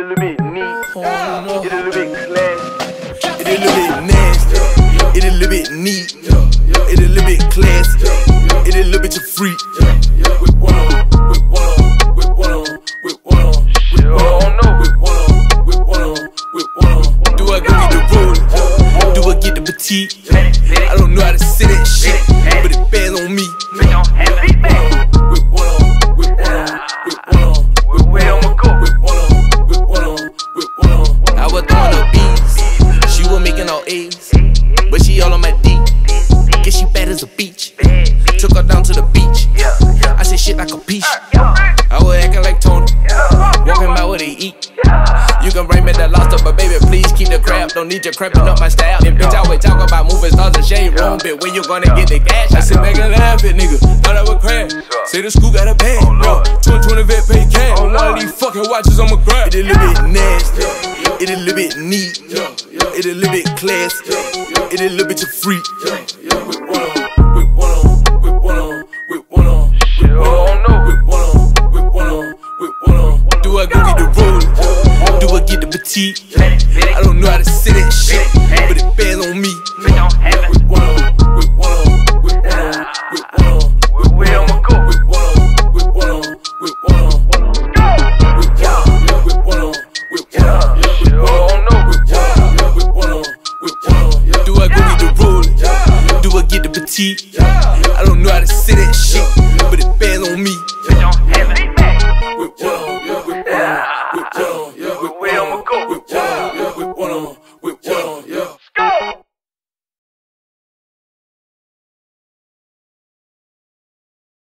a little bit neat, it a little bit classy, it a little bit nasty, it a little bit neat, it a little bit classy, it a little bit of freak. With one on, with one on, with one on, with one on, with one on, with one on, with one on, with one on. Do I go get the roll? Do I get the petite? I don't know how to say that shit, but it fell on me. But she all on my D. Guess she bad as a beach. Took her down to the beach. I said shit like a peach. I was acting like Tony. Walking by what they eat. You can bring me the lobster, but baby, please keep the crab. Don't need you cramping up my style. And bitch, I always talk about moving stars and shade room. But when you gonna get the cash? I sit back and laugh at nigga. Thought I would crash. Say the school got a bag. 2020 vet pay cash. All of these fucking watches on my grab. It a little bit nasty. It a little bit neat. It a little bit classy, it a little bit of freak. With one on, with one on, with one on, with one on, with one on, with one on, with one on, with one on. Do I go get the roll? Do I get the petite? I don't know how to say that shit, but it fell on me. With one on, with one on, with one on, with one on, with one on, with one on, with one on, with one on. I don't know how to say that shit, but it fell on me.